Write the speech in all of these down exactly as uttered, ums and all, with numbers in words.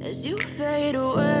as you fade away.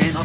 and I'll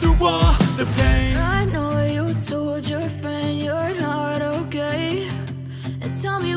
through all the pain. I know you told your friend you're not okay, and tell me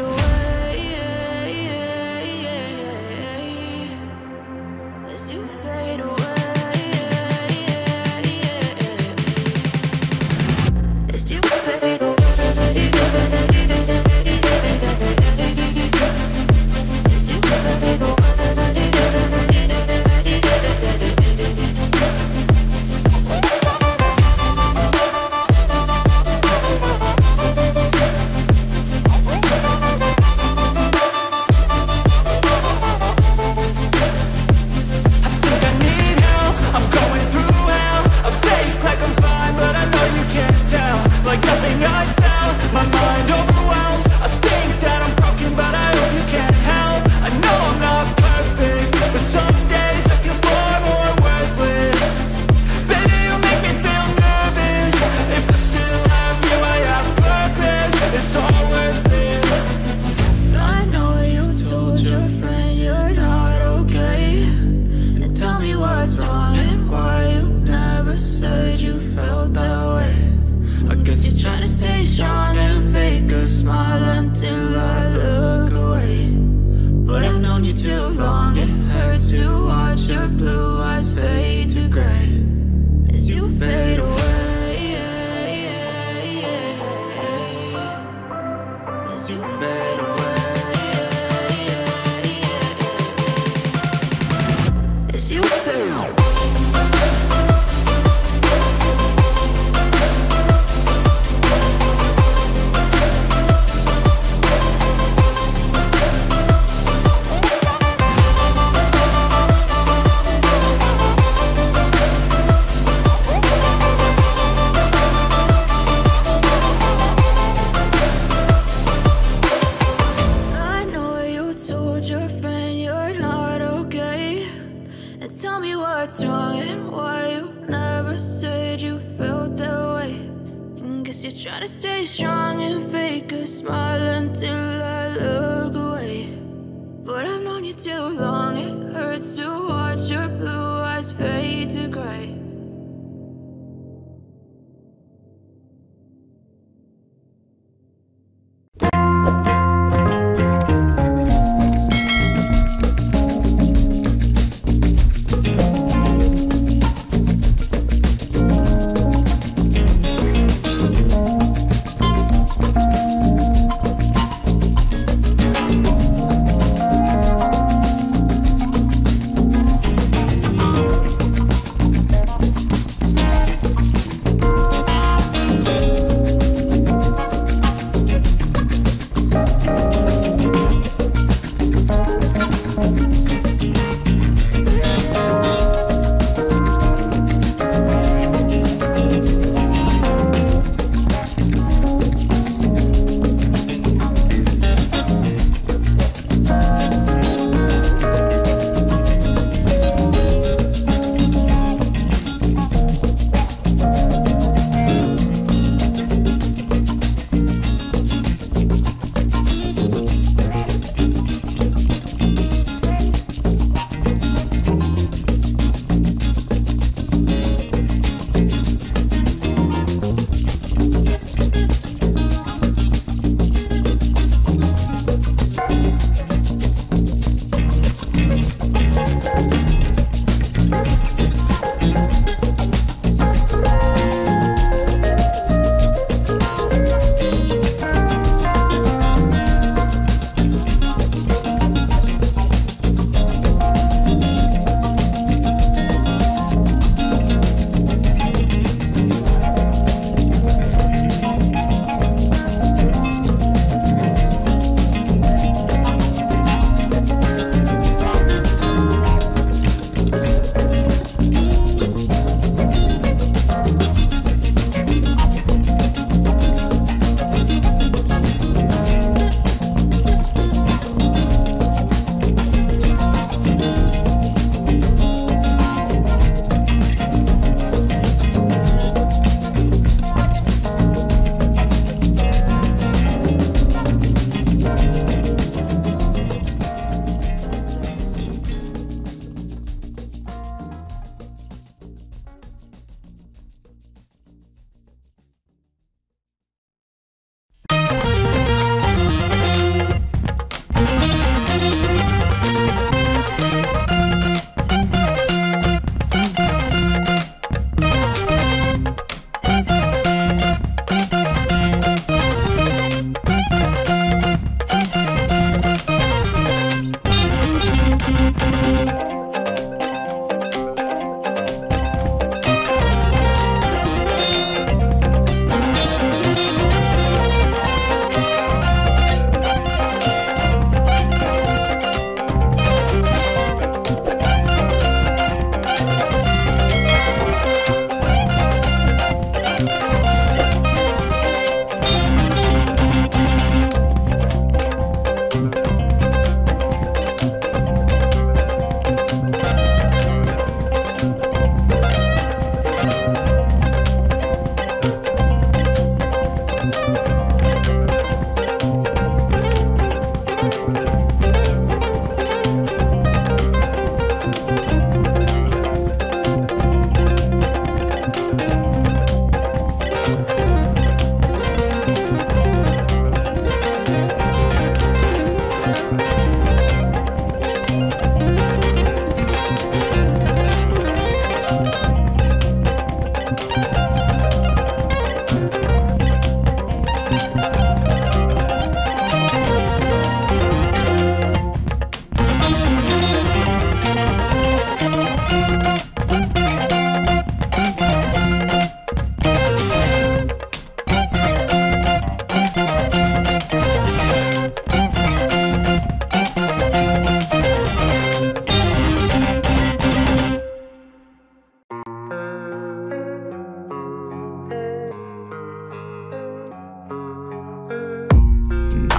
away, as you fade away, as you fade away.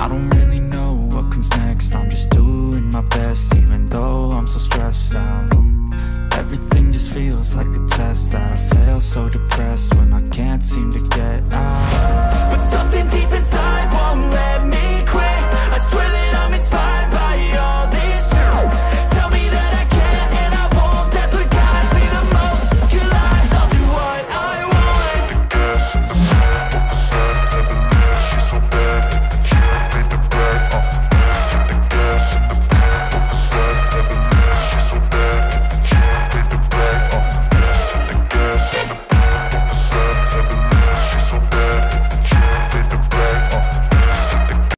I don't really know what comes next. I'm just doing my best, even though I'm so stressed out. Everything just feels like a test that I fail, so depressed when I can't seem to get out. But